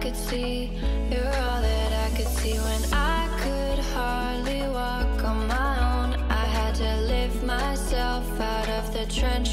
could see. You're all that I could see when I could hardly walk on my own. I had to lift myself out of the trench.